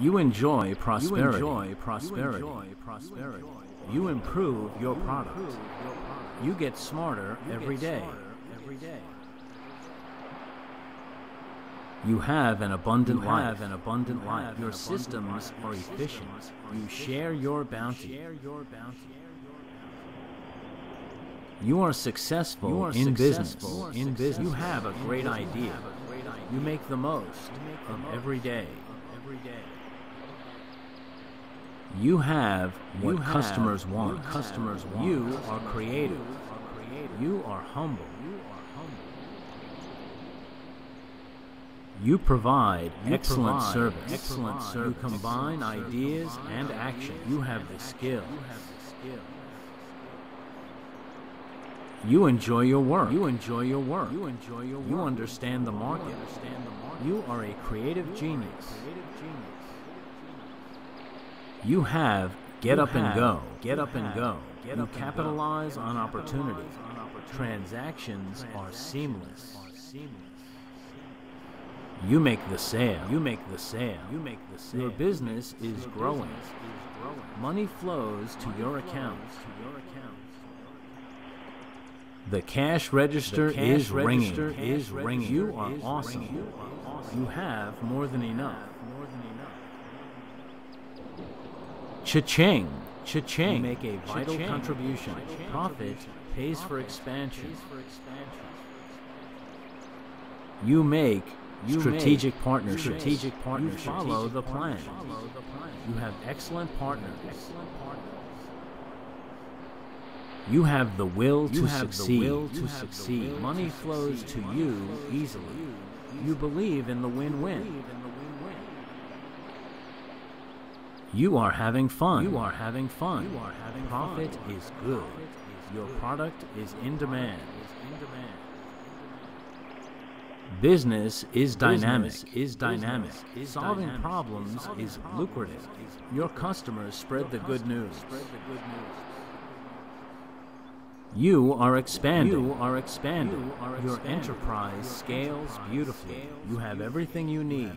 You enjoy prosperity. You improve your product. You get smarter every day. You have an abundant life. Your systems are efficient. You share your bounty. You are successful in business. You have a great idea. You make the most of every day. You have what customers want. You are creative. You are humble. You provide excellent service. You combine ideas and action. You have the skill. You enjoy your work. You understand the market. You are a creative genius. You have get up and go. You capitalize on opportunity. Transactions are seamless. You make the sale. Your business is growing. Money flows to your account. The cash register is ringing. You are awesome. You have more than enough. Cha-ching. You make a vital contribution. Profit pays for expansion. You make strategic partnerships. You follow the plan. You have excellent partners. You have the will to succeed. Money flows to you easily. You believe in the win-win. You are having fun. Profit is good. Your product is in demand. Business is dynamic. Solving problems is lucrative. Your customers spread the good news. You are expanding. Your enterprise scales beautifully. You have everything you need.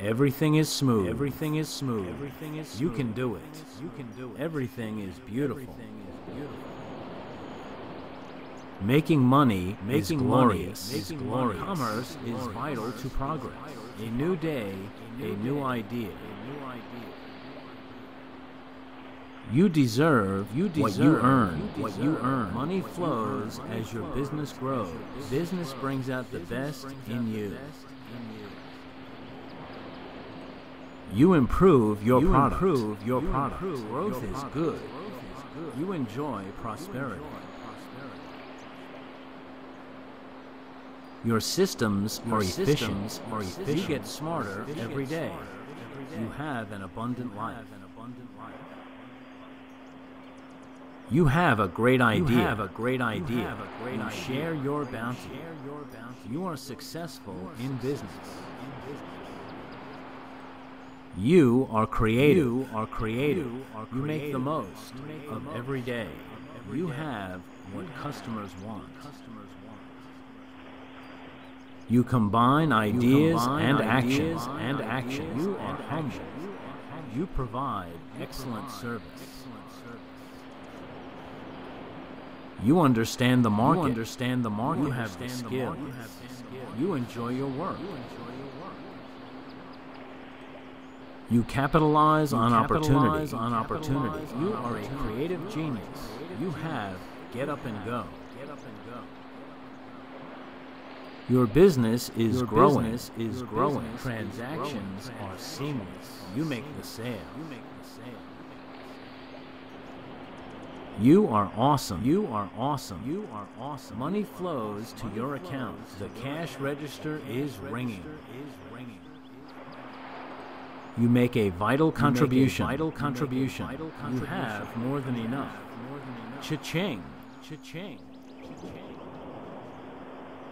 Everything is smooth. You can do it. Everything is beautiful. Making money is glorious. Commerce is vital to progress. A new day, a new idea. You deserve what you earn. Money flows as your business grows. Business brings out the best in you. You improve your product. Growth is good. You enjoy prosperity. Your systems are efficient. You get smarter every day. You have an abundant life. You have a great idea. You share your bounty. You are successful in business. You are creative. You make the most of every day. You have what customers want. You combine ideas and actions. You are humble. You provide excellent service. You understand the market. You have the skill. You enjoy your work. You capitalize on opportunities. You are a creative genius. You have get up and go. Your business is growing. Transactions are seamless. You make the sale. You are awesome. Money flows to your account. The cash register is ringing. You make a vital contribution. You have more than enough. Cha-ching.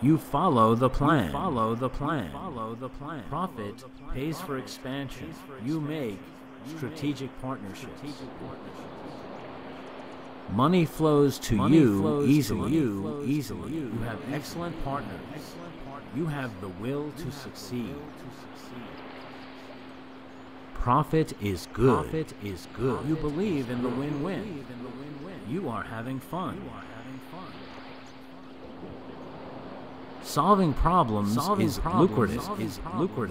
You follow the plan. Profit pays for expansion. You make strategic partnerships. Money flows to you easily. You have excellent partners. You have the will to succeed. Profit is good. You believe in the win-win. You are having fun. Solving problems is lucrative.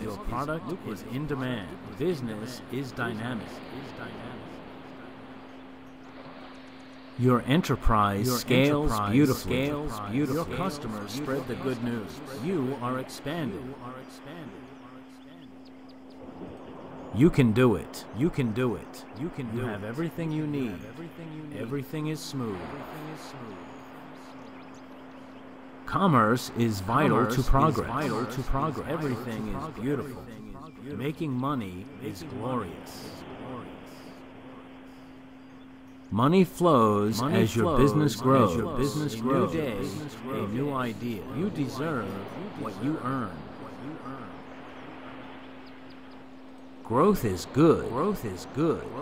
Your product is in demand. Business is dynamic. Your enterprise scales beautifully. Your customers spread the good news. You are expanding. You can do it. You have everything you need. Everything is smooth. Commerce is vital to progress. Everything is beautiful. Making money is glorious. Money flows as your business grows. A new day, a new idea. You deserve what you earn. Growth is good.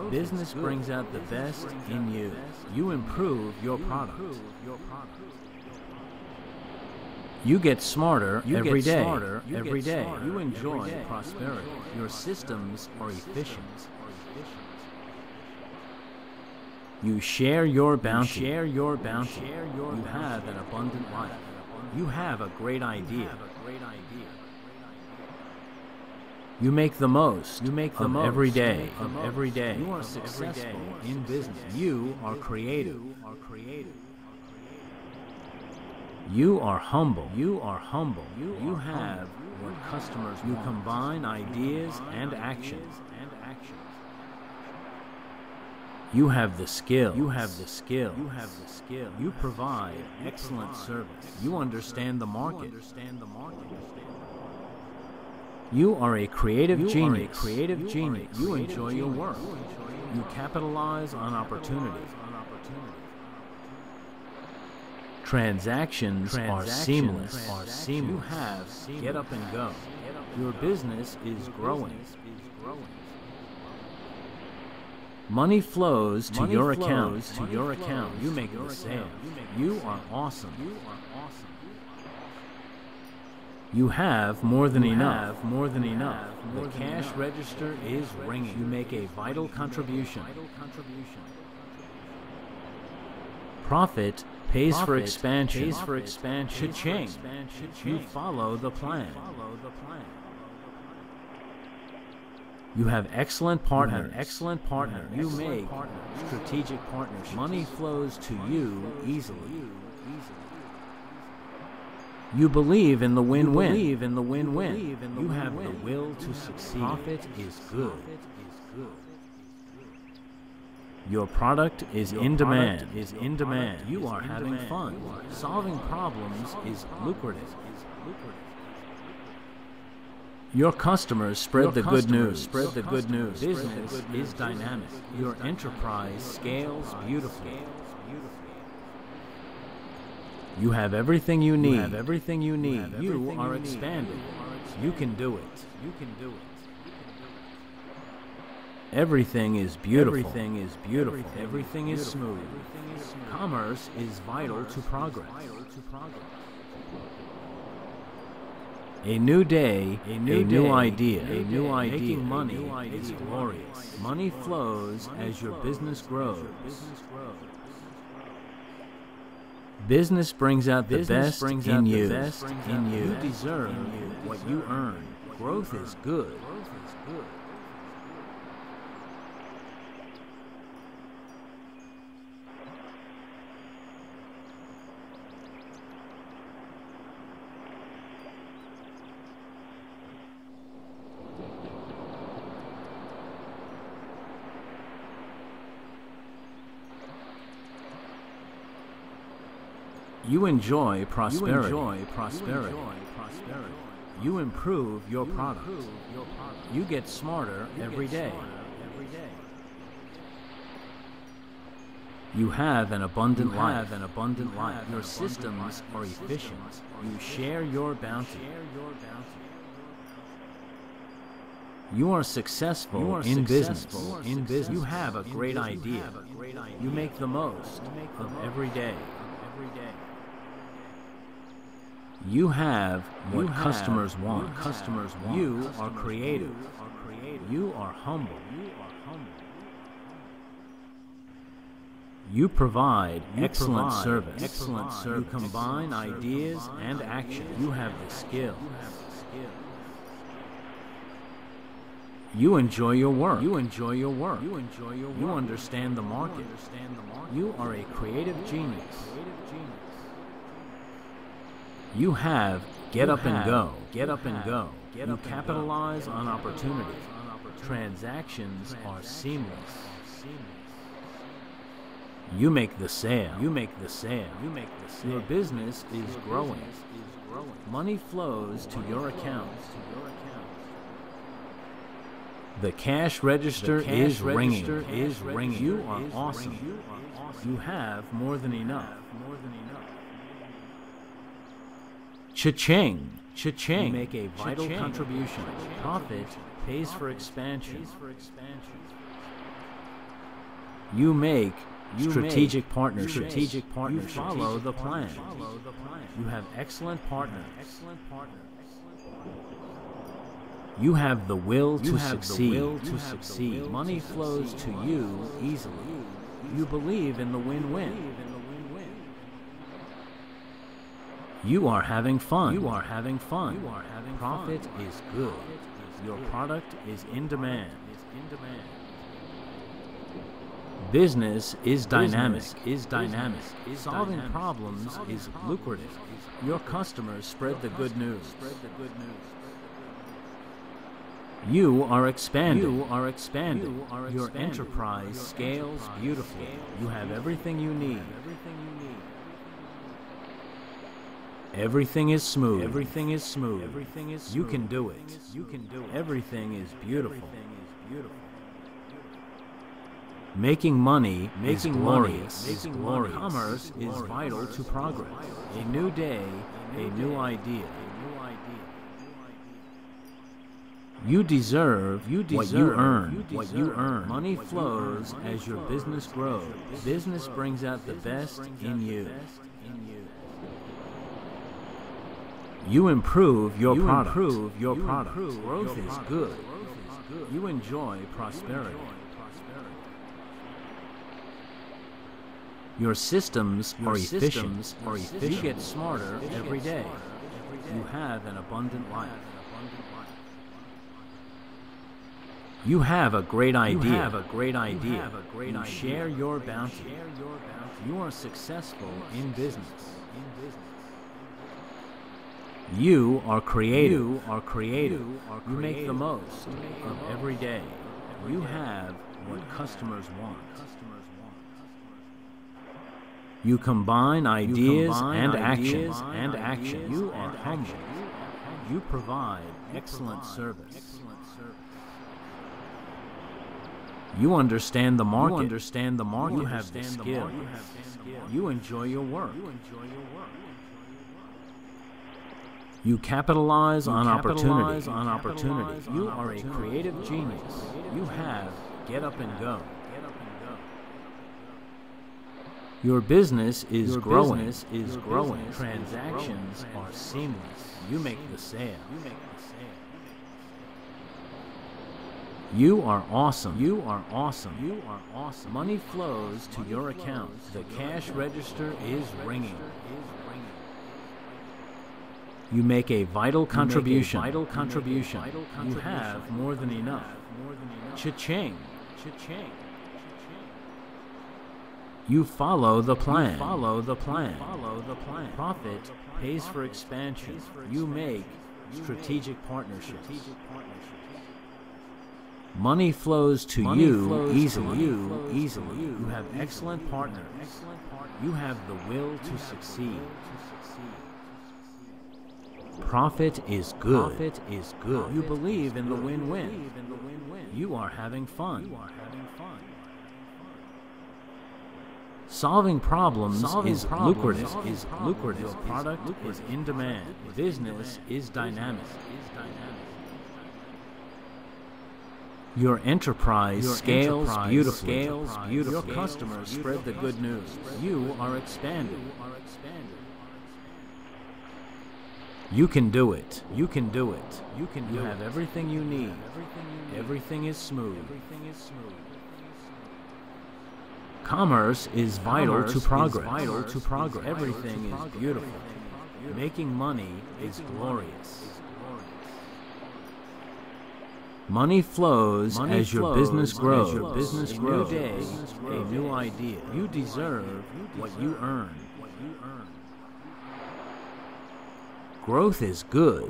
Business brings out the best in you. You improve your product. You get smarter every day. You enjoy prosperity. Your systems are efficient. You share your bounty. You have an abundant life. You have a great idea. You make the most of every day. You are successful in business. You are creative. You are humble. You have what customers want. You combine ideas and actions. You have the skill. You provide excellent service. You understand the market. You are a creative genius. You enjoy your work. You capitalize on opportunity. Transactions are seamless. You have get up and go. Your business is growing. Money flows to your account. You make the sale. You are awesome. You have more than enough. The cash register is ringing. You make a vital contribution. Profit pays for expansion. Cha-ching. You follow the plan. You have excellent partners. You make strategic partnerships. Money flows to you easily. You believe in the win-win. You have the will to succeed. Profit is good. Your product is in demand. You are having fun. Solving problems is lucrative. Your customers spread the good news. Business is dynamic. Your enterprise scales beautifully. You have everything you need. You are expanding. You can do it. Everything is beautiful. Everything is smooth. Commerce is vital to progress. A new day, a new idea. Making money is glorious. Money flows as your business grows. Business brings out the best in you. You deserve what you earn. Growth is good. You enjoy prosperity. You improve your product. You get smarter every day. You have an abundant life. Your systems are efficient. You share your bounty. You are successful in business. You have a great idea. You make the most of every day. You have what customers want. You are creative. You are humble. You provide excellent service. You combine ideas and action. You have the skill. You enjoy your work. You understand the market. You are a creative genius. You have get up and go. You capitalize on opportunity. Transactions are seamless. You make the sale. Your business is growing. Money flows to your account. The cash register is ringing. You are awesome. You have more than enough. Cha-ching. You make a vital contribution. Profit pays for expansion. You make strategic partnerships. You follow the plan. You have excellent partners. You have the will to succeed. Money flows to you easily. You believe in the win-win. You are having fun. Profit is good. Your product is in demand. Business is dynamic. Solving problems is lucrative. Your customers spread the good news. You are expanding. Your enterprise scales beautifully. You have everything you need. Everything is smooth. You can do it. Everything is beautiful. Making money is glorious. Commerce is vital to progress. A new day, a new idea. You deserve what you earn. Money flows as your business grows. Business brings out the best in you. You improve your product. Growth is good. You enjoy prosperity. Your systems are efficient. You get smarter every day. You have an abundant life. You have a great idea. You share your bounty. You are successful in business. You are creative. You make the most of every day. You have what customers want. You combine ideas and actions. You are humble. You provide excellent service. You understand the market. You have the skill. You enjoy your work. You capitalize on opportunity. You are a creative genius. You have get up and go. Your business is growing. Transactions are seamless. You make the sale. You are awesome. Money flows to your account. The cash register is ringing. You make a vital contribution. You have more than enough. Cha-ching. You follow the plan. Profit pays for expansion. You make strategic partnerships. Money flows to you easily. You have excellent partners. You have the will to succeed. Profit is good. You believe in the win-win. You are having fun. Solving problems is lucrative. Your product is in demand. Business is dynamic. Your enterprise scales beautifully. Your customers spread the good news. You are expanding. You can do it. You can do it. You can do it. You have everything you need. Everything is smooth. Commerce is vital to progress. Everything is beautiful. Making money is glorious. Money flows as your business grows. A new day, a new idea. You deserve what you earn. Growth is good.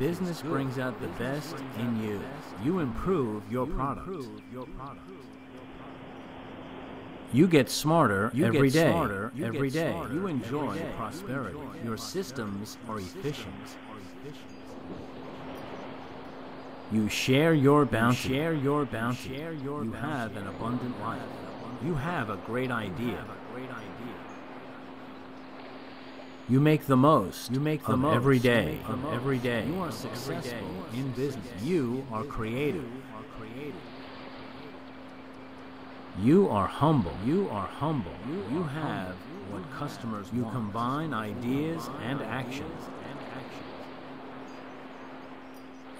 Business brings out the best in you. You improve your product. You get smarter every day. You enjoy prosperity. Your systems are efficient. You share your bounty. You have an abundant life. You have a great idea. You make the most of every day. You are successful in business. You are creative. You are humble. You have what customers want. You combine ideas and actions.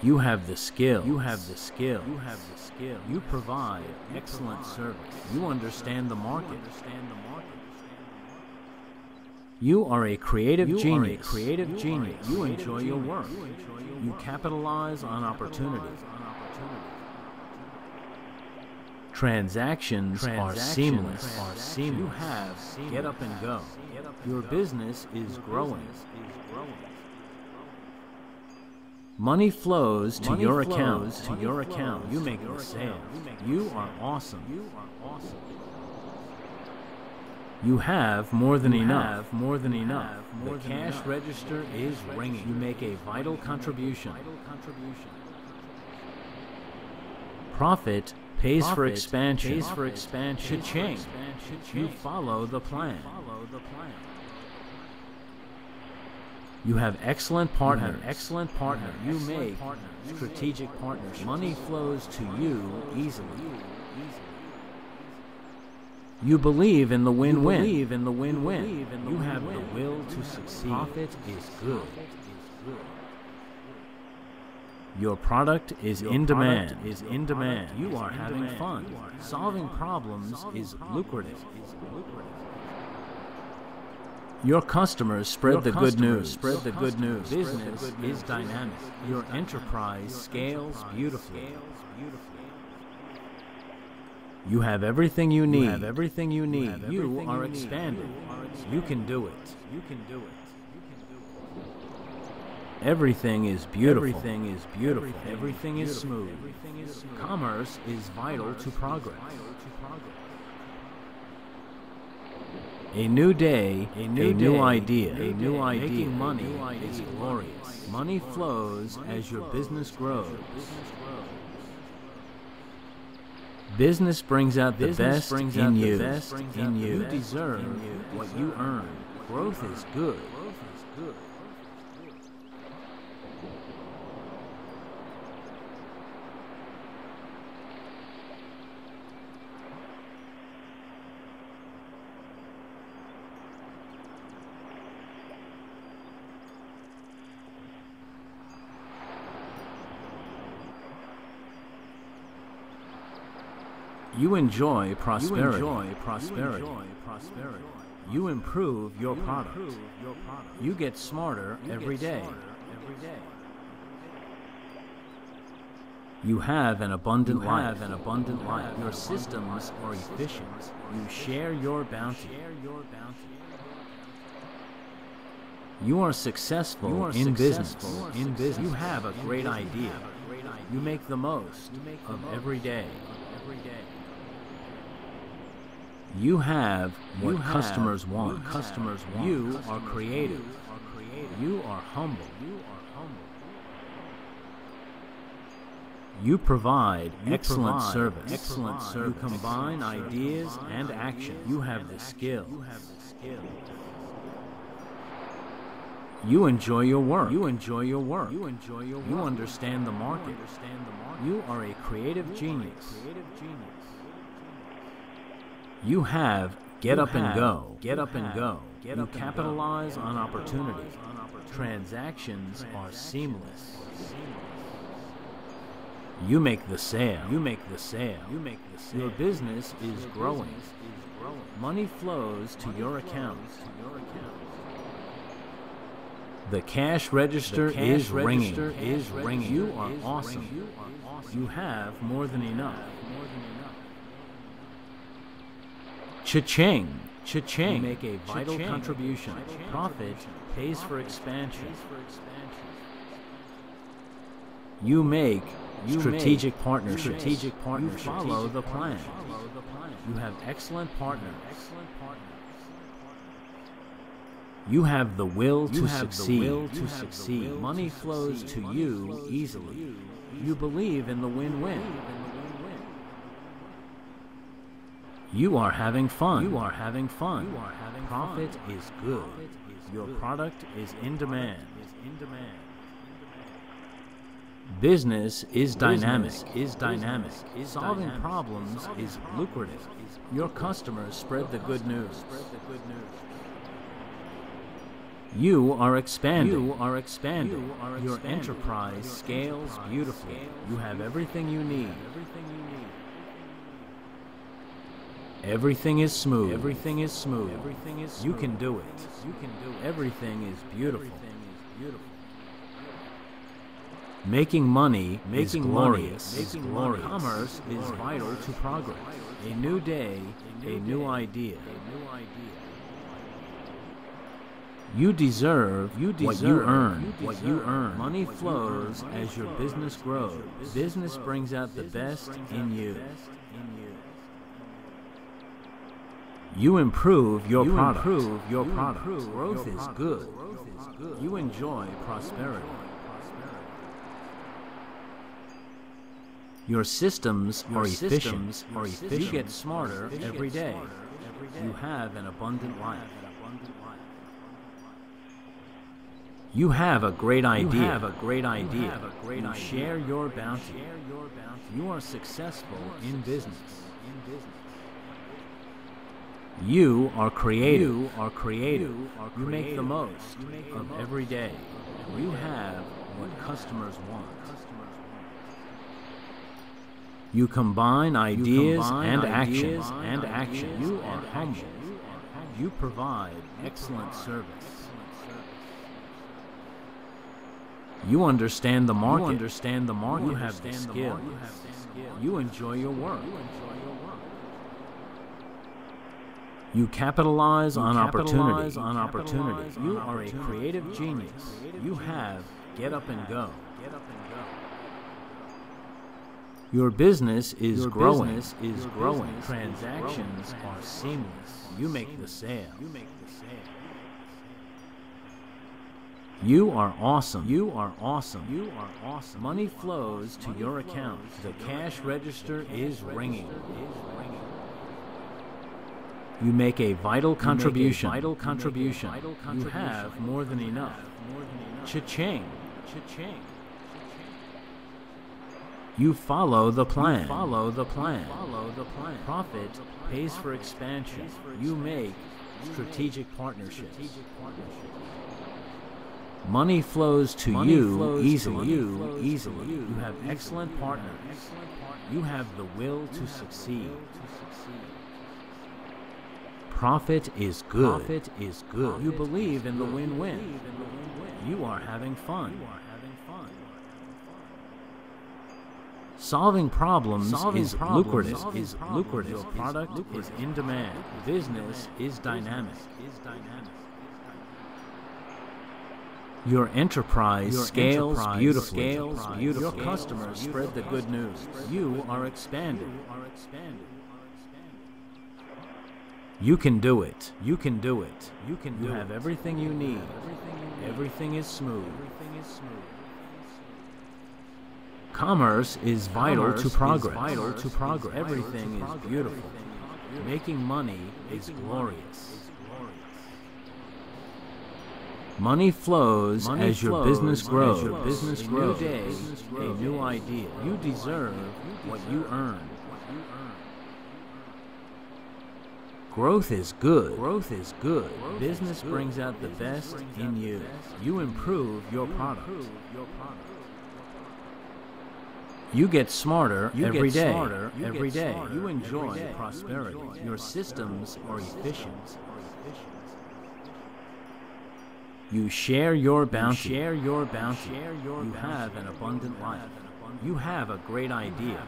You have the skill. You provide excellent service. You understand the market. You are a creative genius. You enjoy your work. You capitalize on opportunities. Transactions are seamless. You have get up and go. Your business is growing. Money flows to your account. You make the sale. You are awesome. You have more than enough. The cash register is ringing. You make a vital contribution. Profit pays for expansion. Cha-ching. You follow the plan. You have excellent partners. You make strategic partnerships. Money flows to you easily. You believe in the win-win. You have the will to succeed. Profit is good. Your product is in demand. You are having fun. Solving problems is lucrative. Your customers spread the good news. Business is dynamic. Your enterprise scales beautifully. You have everything you need. You are expanded. You can do it. Everything is beautiful. Everything is smooth. Commerce is vital to progress. A new day, a new idea. Making money is glorious. Money flows as your business grows. Business brings out the best in you. You deserve what you earn. Growth is good. You enjoy prosperity. You improve your product. You get smarter every day. You have an abundant life. Your systems are efficient. You share your bounty. You are successful in business. You have a great idea. You make the most of every day. You have what customers want. You are creative. You are humble. You provide excellent service. You combine ideas and action. You have the skill. You enjoy your work. You understand the market. You are a creative genius. You have get up and go. You capitalize on opportunity. Transactions are seamless. You make the sale. Your business is growing. Money flows to your account. The cash register is ringing. You are awesome. You have more than enough. Cha-ching. You make a vital contribution. Profit pays for expansion. You make strategic partners. You follow the plan. You have excellent partners. You have the will to succeed. Money flows to you easily. You believe in the win-win. You are having fun. Profit is good. Your product is in demand. Business is dynamic. Solving problems is lucrative. Your customers spread the good news. You are expanding. Your enterprise scales beautifully. You have everything you need. Everything is smooth. You can do it. Everything is beautiful. Making money is glorious. Commerce is vital to progress. A new day, a new idea. You deserve what you earn. Money flows as your business grows. Business brings out the best in you. You improve your product. Growth is good. You enjoy prosperity. Your systems are efficient. You get smarter every day. You have an abundant life. You have a great idea. You share your bounty. You are successful in business. You are creative. You make the most of every day. You have what customers want. You combine ideas and actions. You are humble. You provide excellent service. You understand the market. You have the skill. You enjoy your work. You capitalize on opportunities. You are a creative genius. You have get up and go. Your business is growing. Transactions are seamless. You make the sale. You are awesome. Money flows to your account. The cash register is ringing. You make a vital contribution. You have more than enough. Cha-ching. You follow the plan. Profit pays for expansion. You make strategic partnerships. Money flows to you easily. You have excellent partners. You have the will to succeed. Profit is good. You believe in the win-win. You are having fun. Solving problems is lucrative. Your product is in demand. Business is dynamic. Your enterprise scales beautifully. Your customers spread the good news. You are expanding. You can do it. You have everything you need. Everything is smooth. Commerce is vital to progress. Everything is beautiful. Making money is glorious. Money flows as your business grows. A new day, a new idea. You deserve what you earn. Growth is good. Growth is good. Business brings out the best in you. You improve your product. You get smarter every day. You enjoy prosperity. Your systems are efficient. You share your bounty. You have an abundant life. You have a great idea.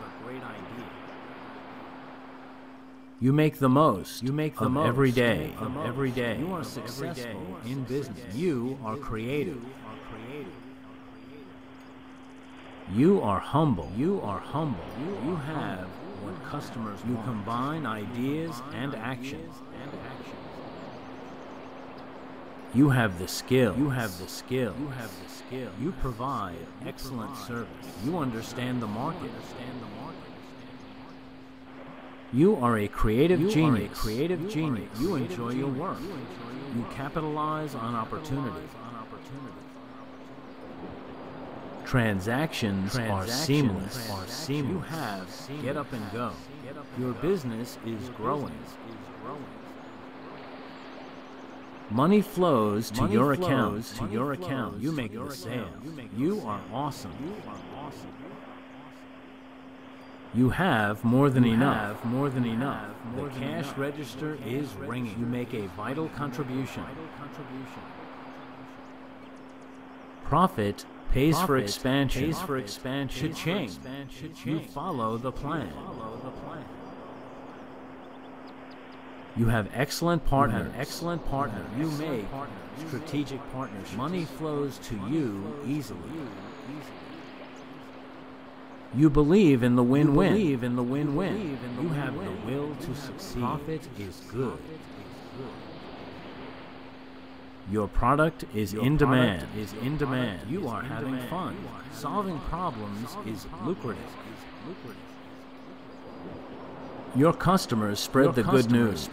You make the most of every day. You are successful in business. You are creative. You are humble. You have what customers want. You combine ideas and actions. You have the skill. You provide excellent service. You understand the market. You are a creative genius. You enjoy your work. You capitalize on opportunities. Transactions are seamless. You have get up and go. Your business is growing. Money flows to your account. You make the sale. You are awesome. You have more than enough. The cash register is ringing. You make a vital contribution. Profit pays for expansion. Cha-ching. You follow the plan. You have excellent partners. You make strategic partnerships. Money flows to you easily. You believe in the win-win. You have the will to succeed. Profit is good. Your product is in demand. You are having fun. Solving problems is lucrative. Your customers spread the good news.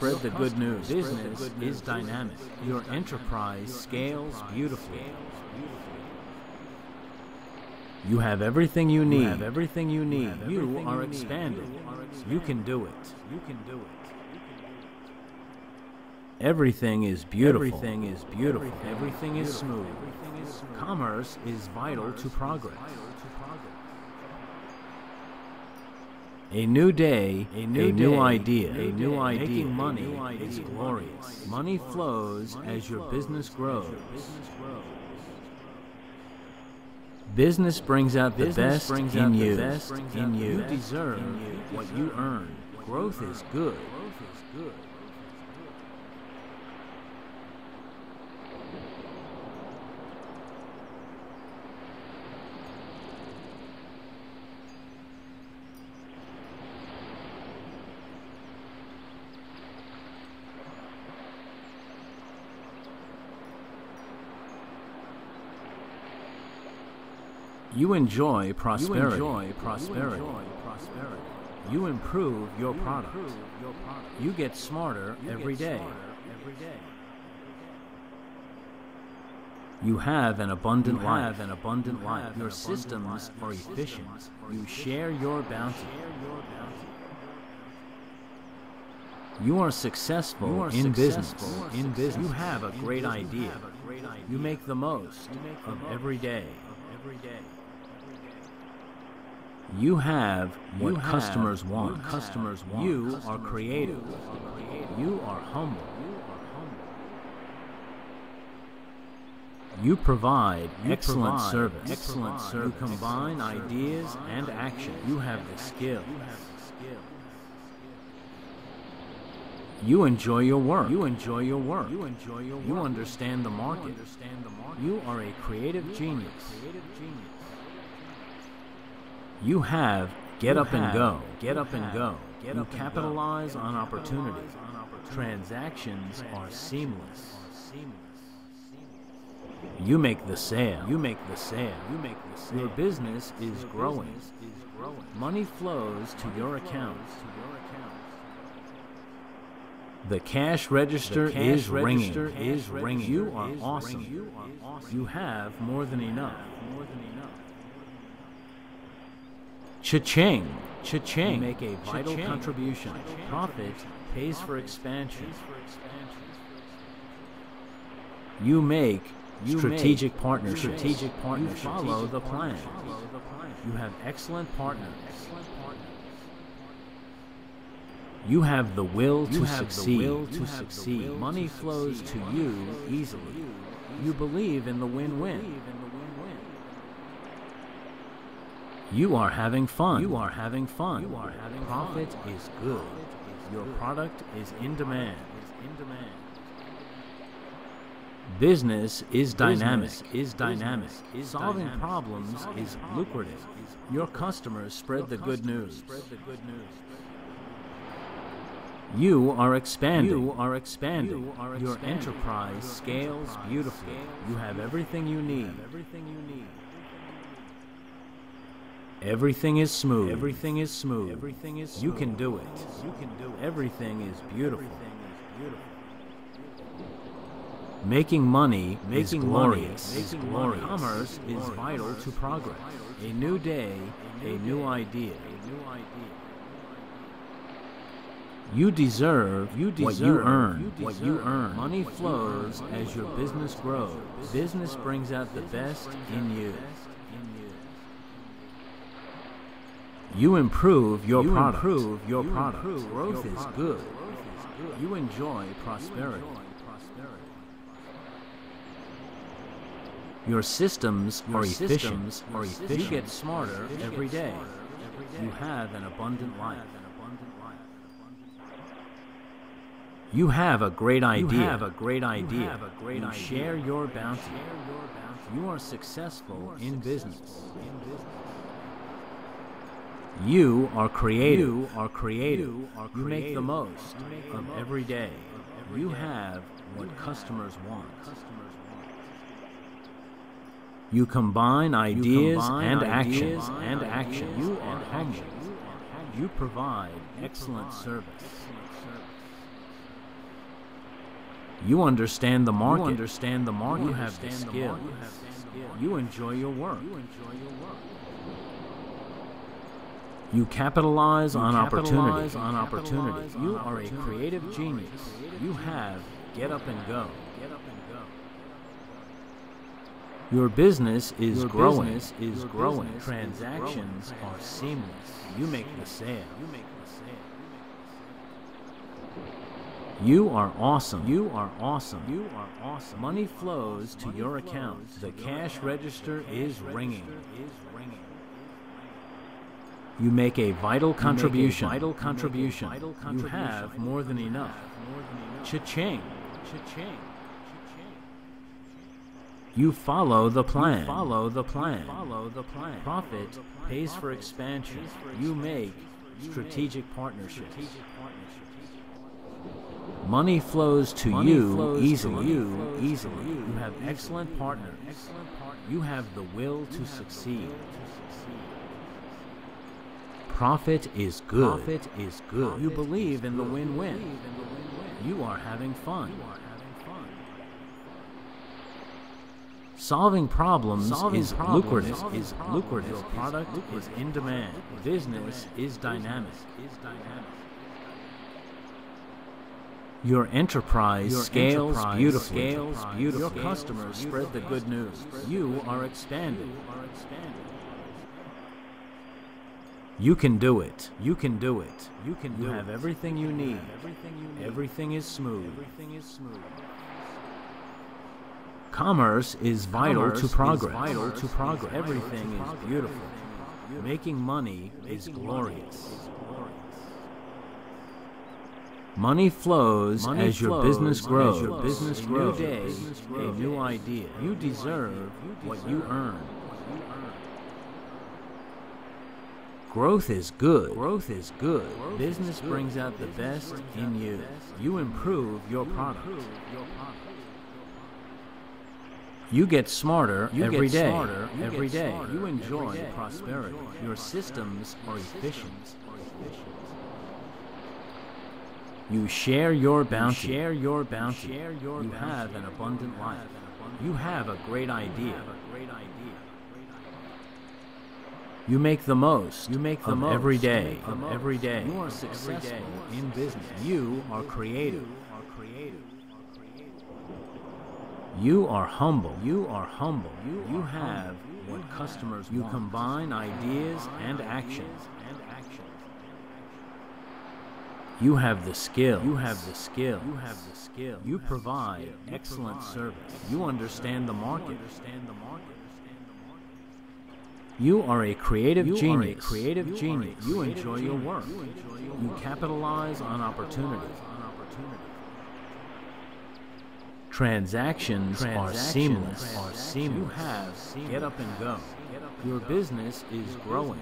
Business is dynamic. Your enterprise scales beautifully. You have everything you need. You are expanded. You can do it. Everything is beautiful. Everything is smooth. Commerce is vital to progress. A new day, a new idea. Making money is glorious. Money flows as your business grows. Business brings out the best in you. You deserve what you earn. Growth is good. You enjoy prosperity. You improve your product. You get smarter every day. You have an abundant life. Your systems are efficient. You share your bounty. You are successful in business. You have a great idea. You make the most of every day. You have what customers want. You are creative. You are humble. You provide excellent service. You combine ideas and action. You have the skill. You enjoy your work. You understand the market. You are a creative genius. You have get up and go. You capitalize on opportunities. Transactions are seamless. You make the sale. Your business is growing. Money flows to your account. The cash register is ringing. You are awesome. You have more than enough. Cha-ching. Cha-ching. You make a vital contribution. Profit pays for expansion. You make strategic partnerships. You follow the plan. You have excellent partners. You have the will to succeed. Money flows to you easily. You believe in the win-win. You are having fun. Profit is good. Your product is in demand. Business is dynamic. Solving problems is lucrative. Your customers spread the good news. You are expanding. Your enterprise scales beautifully. You have everything you need. Everything is smooth. You can do it. Everything is beautiful. Making money is glorious. Commerce is vital to progress. A new day, a new idea. You deserve what you earn. Money flows as your business grows. Business brings out the best in you. You improve your product. Growth is good. You enjoy prosperity. Your systems are efficient. You get smarter every day. You have an abundant life. You have a great idea. You share your bounty. You are successful in business. You are creative. You make the most of every day. You have what customers want. You combine ideas and actions. You are humble. You provide excellent service. You understand the market. You have the skills. You enjoy your work. You capitalize on opportunities. You are a creative genius. You have get up and go. Your business is growing. Transactions are seamless. You make the sale. You are awesome. Money flows to your account. The cash register is ringing. You make a vital contribution. You have more than enough. Cha-ching. You follow the plan. Profit pays for expansion. You make strategic partnerships. Money flows to you easily. You have excellent partners. You have the will to succeed. Profit is good. You believe in the win-win. You are having fun. Solving problems is lucrative. Your product is in demand. Business is dynamic. Your enterprise scales beautifully. Your customers spread the good news. You are expanding. You can do it. You have everything you need. Everything is smooth. Commerce is vital to progress. Everything is beautiful. Making money is glorious. Money flows as your business grows. A new day, a new idea. You deserve what you earn. Growth is good. Business brings out the best in you. You improve your product. You get smarter every day. You enjoy prosperity. Your systems are efficient. You share your bounty. You have an abundant life. You have a great idea. You make the most. You make the most every day. Every day. You are successful in business. You are creative. You are humble. You are humble. You have what customers want. You combine ideas and actions. You have the skill. You have the skill. You have the skill. You provide excellent service. You understand the market. You are a creative genius. You enjoy your work. You capitalize on opportunities. Transactions are seamless. You have get up and go. Your business is growing.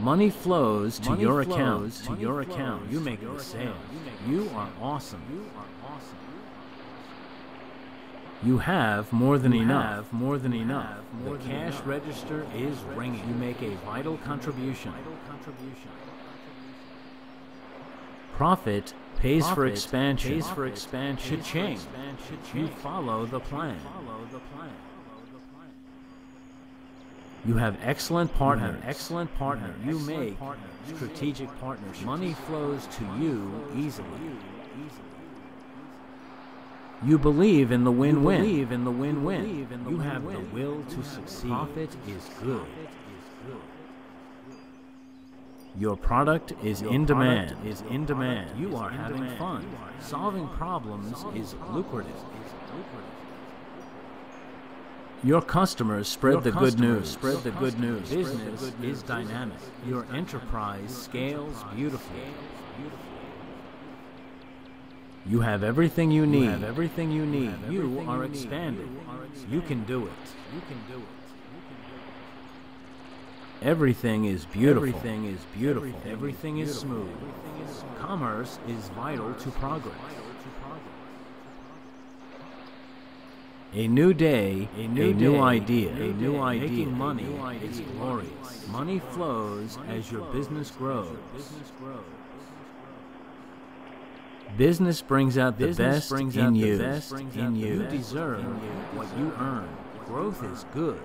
Money flows to your account. You make the sale. You are awesome. You have more than enough. The cash register is ringing. You make a vital contribution. Profit pays for expansion. Cha-ching. You follow the plan. You have excellent partners. You make strategic partnerships. Money flows to you easily. You believe in the win-win. You have the will to succeed. Profit is good. Your product is in demand. You are having fun. Solving problems is lucrative. Your customers spread the good news. Business is dynamic. Your enterprise scales beautifully. You have everything you need. You are expanded. You can do it. Everything is beautiful. Everything is smooth. Commerce is vital to progress. A new day, a new idea. Making money is glorious. Money flows as your business grows. Business brings out the best in you. You deserve what you earn. Growth is good.